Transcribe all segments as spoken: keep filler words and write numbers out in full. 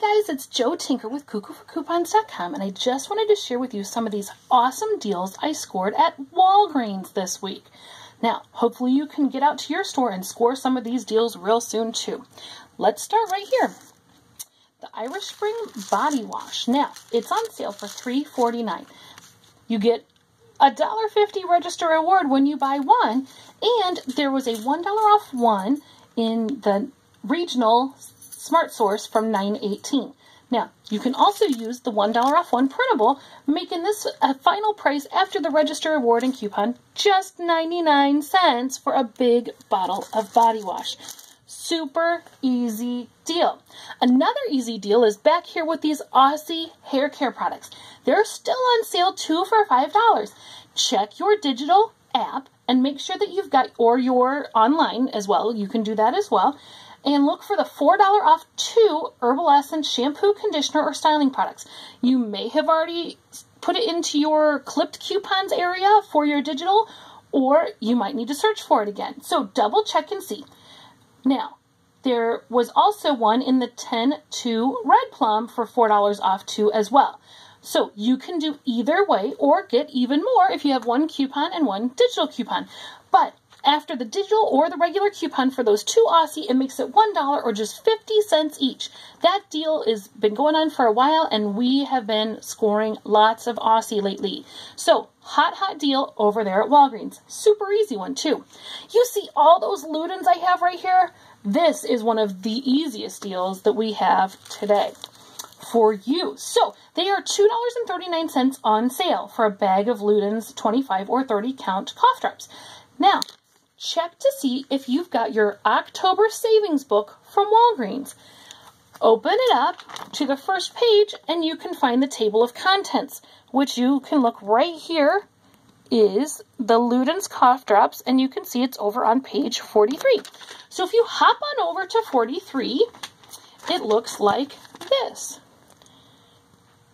guys, it's Joe Tinker with Cuckoo For Coupons dot com, and I just wanted to share with you some of these awesome deals I scored at Walgreens this week. Now, hopefully you can get out to your store and score some of these deals real soon too. Let's start right here. The Irish Spring Body Wash. Now, it's on sale for three forty-nine. You get a one dollar fifty register reward when you buy one, and there was a one dollar off one in the regional Smart Source from nine eighteen. Now, you can also use the one dollar off one printable, making this a final price after the register award and coupon just ninety-nine cents for a big bottle of body wash. Super easy deal. Another easy deal is back here with these Aussie hair care products. They're still on sale two for five dollars. Check your digital app and make sure that you've got, or your online as well, you can do that as well. And look for the four dollar off two Herbal Essence shampoo, conditioner, or styling products. You may have already put it into your clipped coupons area for your digital, or you might need to search for it again. So double check and see. Now, there was also one in the ten two Red Plum for four dollars off two as well. So you can do either way or get even more if you have one coupon and one digital coupon. But after the digital or the regular coupon for those two Aussie, it makes it one dollar or just fifty cents each. That deal has been going on for a while, and we have been scoring lots of Aussie lately. So hot, hot deal over there at Walgreens. Super easy one too. You see all those Luden's I have right here? This is one of the easiest deals that we have today for you. So they are two thirty-nine on sale for a bag of Luden's twenty-five or thirty count cough drops. Now, check to see if you've got your October savings book from Walgreens. Open it up to the first page and you can find the table of contents, which you can look right here is the Luden's cough drops, and you can see it's over on page forty-three. So if you hop on over to forty-three, it looks like this.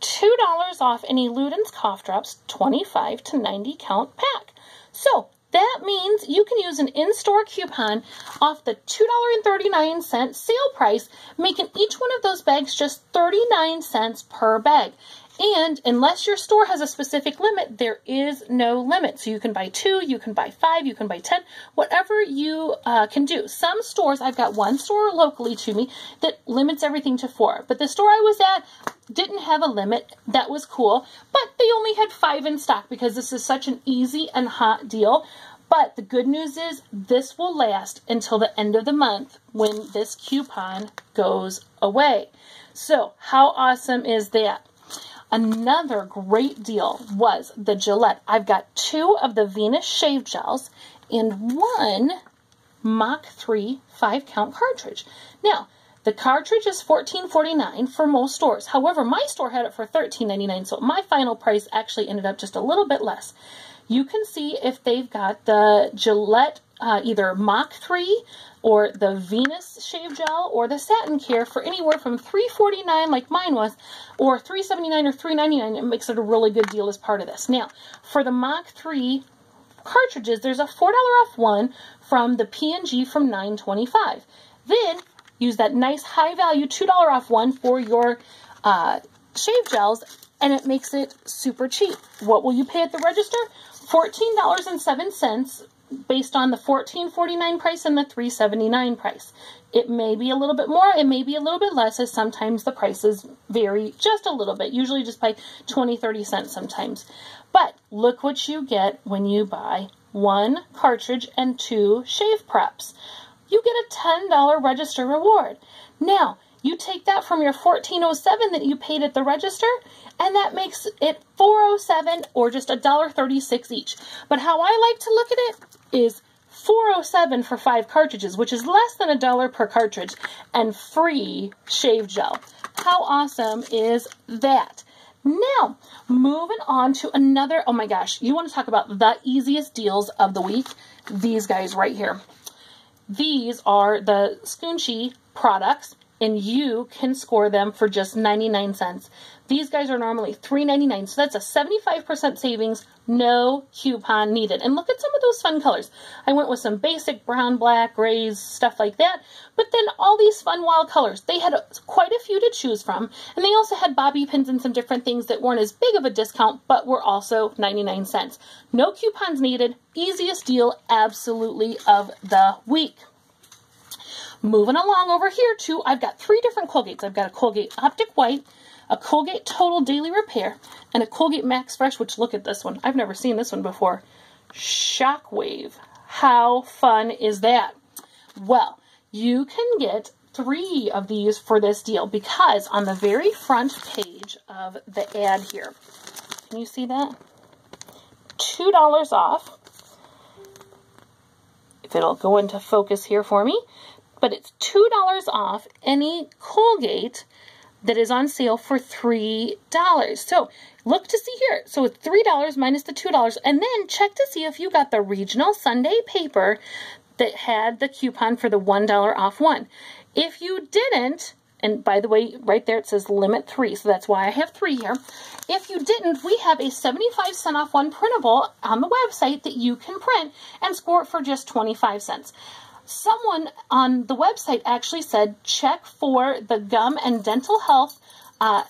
two dollars off any Luden's cough drops, twenty-five to ninety count pack. So that means you can use an in-store coupon off the two thirty-nine sale price, making each one of those bags just thirty-nine cents per bag. And unless your store has a specific limit, there is no limit. So you can buy two, you can buy five, you can buy ten, whatever you uh, can do. Some stores, I've got one store locally to me that limits everything to four. But the store I was at didn't have a limit. That was cool. But they only had five in stock because this is such an easy and hot deal. But the good news is this will last until the end of the month when this coupon goes away. So how awesome is that? Another great deal was the Gillette. I've got two of the Venus shave gels and one Mach three five count cartridge. Now, the cartridge is fourteen forty-nine for most stores. However, my store had it for thirteen ninety-nine, so my final price actually ended up just a little bit less. You can see if they've got the Gillette uh, either Mach three or the Venus shave gel or the Satin Care for anywhere from three forty-nine, like mine was, or three seventy-nine or three ninety-nine. It makes it a really good deal as part of this. Now, for the Mach three cartridges, there's a four dollar off one from the P and G from nine twenty-five. Then use that nice high value two dollar off one for your uh, shave gels, and it makes it super cheap. What will you pay at the register? fourteen oh seven based on the fourteen forty-nine price and the three seventy-nine price. It may be a little bit more, it may be a little bit less, as sometimes the prices vary just a little bit, usually just by twenty, thirty cents sometimes. But look what you get when you buy one cartridge and two shave preps. You get a ten dollar register reward. Now, you take that from your fourteen oh seven that you paid at the register, and that makes it four oh seven or just one thirty-six each. But how I like to look at it is four oh seven for five cartridges, which is less than a dollar per cartridge, and free shave gel. How awesome is that? Now, moving on to another, oh my gosh, you want to talk about the easiest deals of the week? These guys right here. These are the Scoonshi products. and you can score them for just ninety-nine cents. These guys are normally three ninety-nine, so that's a seventy-five percent savings, no coupon needed. And look at some of those fun colors. I went with some basic brown, black, grays, stuff like that, but then all these fun wild colors. They had quite a few to choose from, and they also had bobby pins and some different things that weren't as big of a discount, but were also ninety-nine cents. No coupons needed, easiest deal absolutely of the week. Moving along over here too, I've got three different Colgates. I've got a Colgate Optic White, a Colgate Total Daily Repair, and a Colgate Max Fresh, which look at this one. I've never seen this one before. Shockwave. How fun is that? Well, you can get three of these for this deal because on the very front page of the ad here, can you see that? two dollars off. If it'll go into focus here for me. But it's two dollars off any Colgate that is on sale for three dollars. So look to see here. So it's three dollars minus the two dollars. And then check to see if you got the regional Sunday paper that had the coupon for the one dollar off one. If you didn't, and by the way, right there it says limit three, so that's why I have three here. If you didn't, we have a seventy-five cent off one printable on the website that you can print and score it for just twenty-five cents. Someone on the website actually said, check for the gum and dental health uh,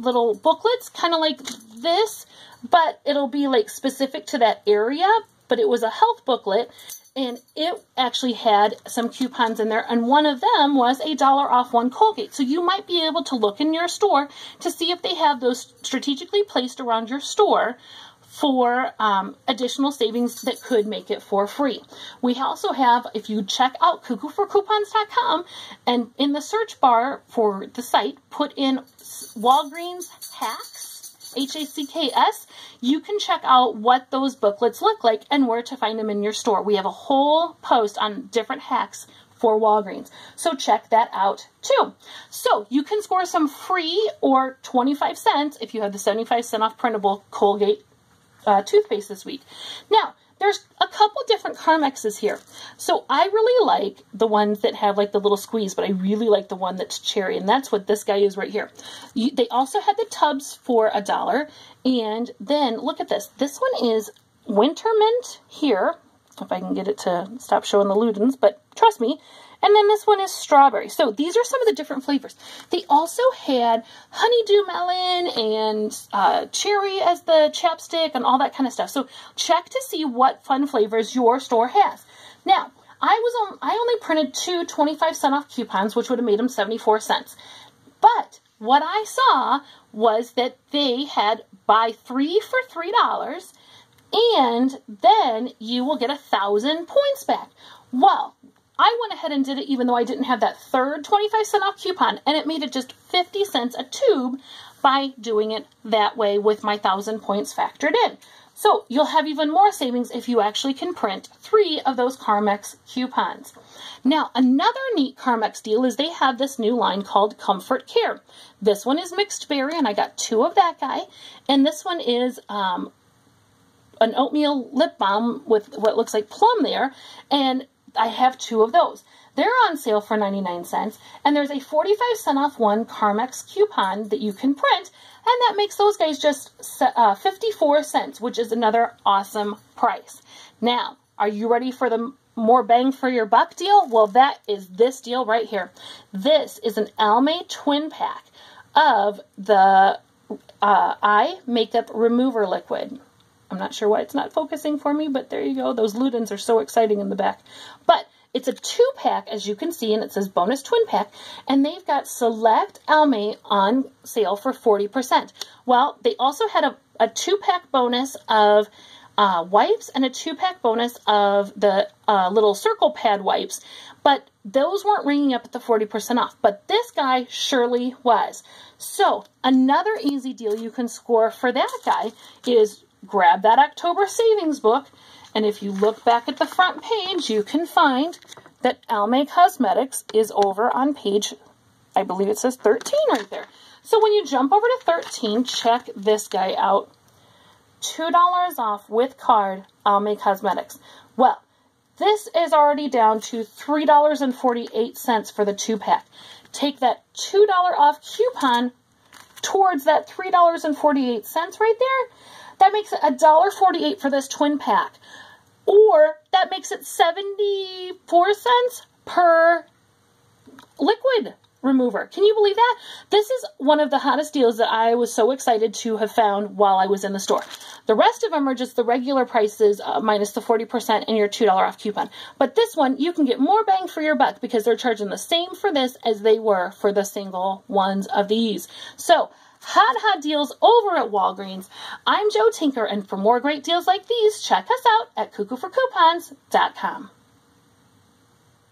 little booklets, kind of like this, but it'll be like specific to that area, but it was a health booklet, and it actually had some coupons in there, and one of them was a dollar off one Colgate. So you might be able to look in your store to see if they have those strategically placed around your store for um, additional savings that could make it for free. We also have, if you check out Cuckoo For Coupons dot com and in the search bar for the site, put in Walgreen's hacks, H A C K S, you can check out what those booklets look like and where to find them in your store. We have a whole post on different hacks for Walgreens. So check that out too. So you can score some free or twenty-five cents if you have the seventy-five cent off printable Colgate Uh, toothpaste this week. Now, there's a couple different Carmexes here. So I really like the ones that have like the little squeeze, but I really like the one that's cherry, and that's what this guy is right here. You, they also had the tubs for a dollar, and then look at this. This one is winter mint here, if I can get it to stop showing the Luden's, but trust me. And then this one is strawberry. So these are some of the different flavors. They also had honeydew melon and uh, cherry as the chapstick and all that kind of stuff. So check to see what fun flavors your store has. Now, I was on, I only printed two twenty-five cent off coupons, which would have made them seventy-four cents. But what I saw was that they had buy three for three dollars, and then you will get a thousand points back. Well, I went ahead and did it even though I didn't have that third twenty-five cent off coupon, and it made it just fifty cents a tube by doing it that way with my thousand points factored in. So you'll have even more savings if you actually can print three of those Carmex coupons. Now, another neat Carmex deal is they have this new line called Comfort Care. This one is mixed berry, and I got two of that guy, and this one is um, an oatmeal lip balm with what looks like plum there, and I have two of those. They're on sale for ninety-nine cents, and there's a forty-five cent off one Carmex coupon that you can print, and that makes those guys just uh, fifty-four cents, which is another awesome price. Now, are you ready for the more bang for your buck deal? Well, that is this deal right here. This is an Almay twin pack of the uh, eye makeup remover liquid. I'm not sure why it's not focusing for me, but there you go. Those Luden's are so exciting in the back. But it's a two-pack, as you can see, and it says bonus twin pack. And they've got Select Almay on sale for forty percent. Well, they also had a, a two-pack bonus of uh, wipes and a two-pack bonus of the uh, little circle pad wipes. But those weren't ringing up at the forty percent off. But this guy surely was. So another easy deal you can score for that guy is grab that October savings book, and if you look back at the front page, you can find that Almay Cosmetics is over on page, I believe it says thirteen right there. So when you jump over to thirteen, check this guy out. two dollars off with card, Almay Cosmetics. Well, this is already down to three dollars and forty-eight cents for the two-pack. Take that two dollar off coupon towards that three dollars and forty-eight cents right there. That makes it one dollar and forty-eight cents for this twin pack. Or that makes it seventy-four cents per liquid remover. Can you believe that? This is one of the hottest deals that I was so excited to have found while I was in the store. The rest of them are just the regular prices uh, minus the forty percent and your two dollar off coupon. But this one, you can get more bang for your buck because they're charging the same for this as they were for the single ones of these. So, hot, hot deals over at Walgreens. I'm Joe Tinker, and for more great deals like these, check us out at Cuckoo For Coupons dot com.